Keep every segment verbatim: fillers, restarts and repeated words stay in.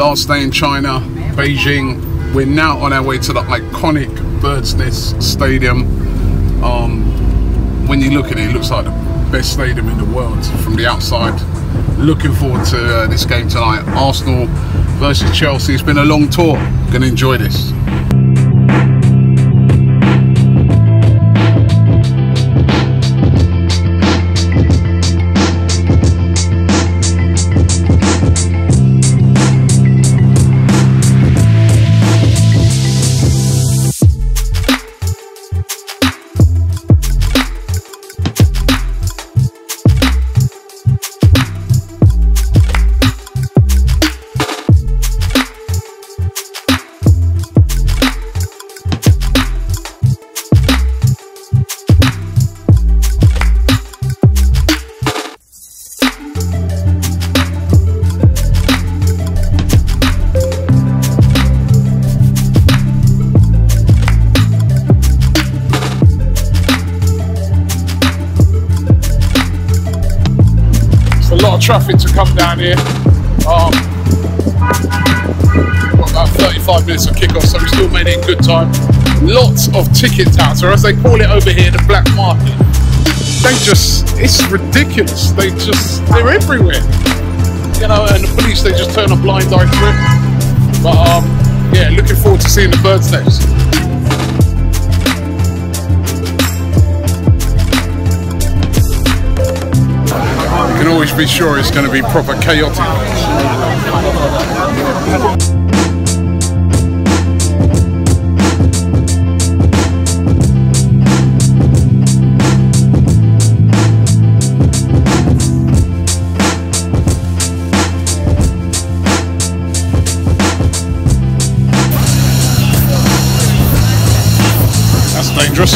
Last day in China, Beijing. We're now on our way to the iconic Bird's Nest Stadium. Um, when you look at it, it looks like the best stadium in the world from the outside. Looking forward to uh, this game tonight. Arsenal versus Chelsea. It's been a long tour. Gonna enjoy this. Traffic to come down here. Um, got about thirty-five minutes of kickoff, so we still made it in good time. Lots of ticket touts, or as they call it over here, the black market. They just—it's ridiculous. They just—they're everywhere, you know. And the police—they just turn a blind eye to it. But um, yeah, looking forward to seeing the Bird's Nest. Always be sure it's going to be proper chaotic. That's dangerous.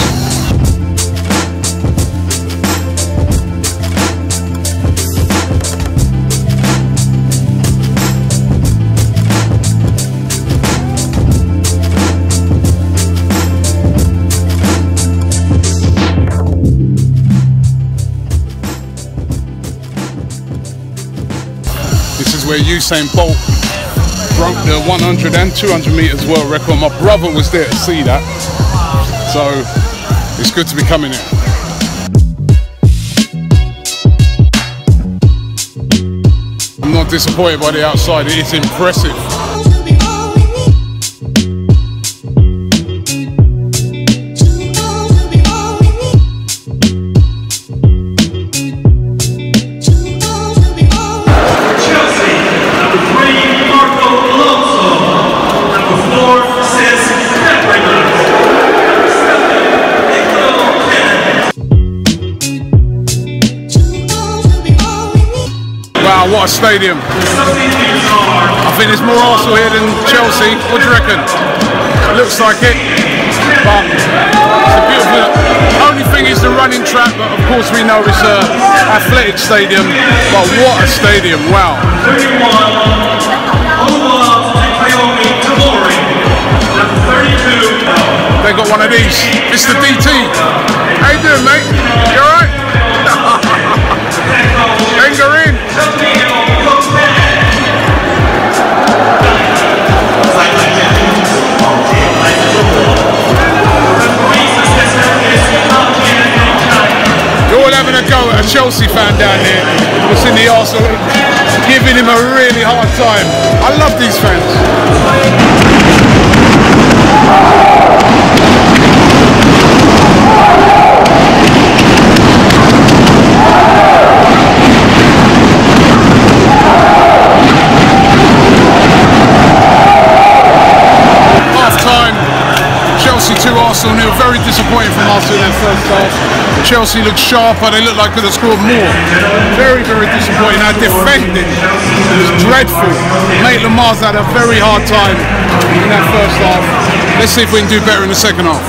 Where Usain Bolt broke the one hundred and two hundred meters world record. My brother was there to see that, so it's good to be coming here. I'm not disappointed by the outside, it is impressive. What a stadium. I think there's more Arsenal here than Chelsea. What do you reckon? It looks like it. But it's a beautiful... Only thing is the running track, but of course we know it's an athletic stadium. But what a stadium, wow. They got one of these. It's the D T. How you doing, mate? You alright? Angarin. You're all having a go at a Chelsea fan down here that's in the Arsenal, giving him a really hard time. I love these fans. Two Arsenal, they were very disappointed from Arsenal in their first half. Chelsea looked sharper, they looked like they could have scored more. Very, very disappointing. Our defending was dreadful. Maitland-Niles had a very hard time in that first half. Let's see if we can do better in the second half.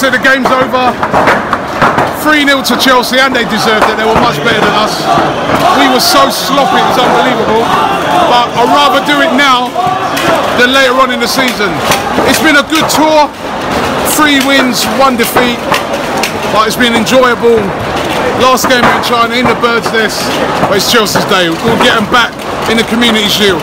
said, the game's over. three nil to Chelsea, and they deserved it. They were much better than us. We were so sloppy, it was unbelievable. But I'd rather do it now than later on in the season. It's been a good tour. Three wins, one defeat. But it's been enjoyable. Last game in China, in the Bird's Nest. But it's Chelsea's day. We'll get them back in the Community Shield.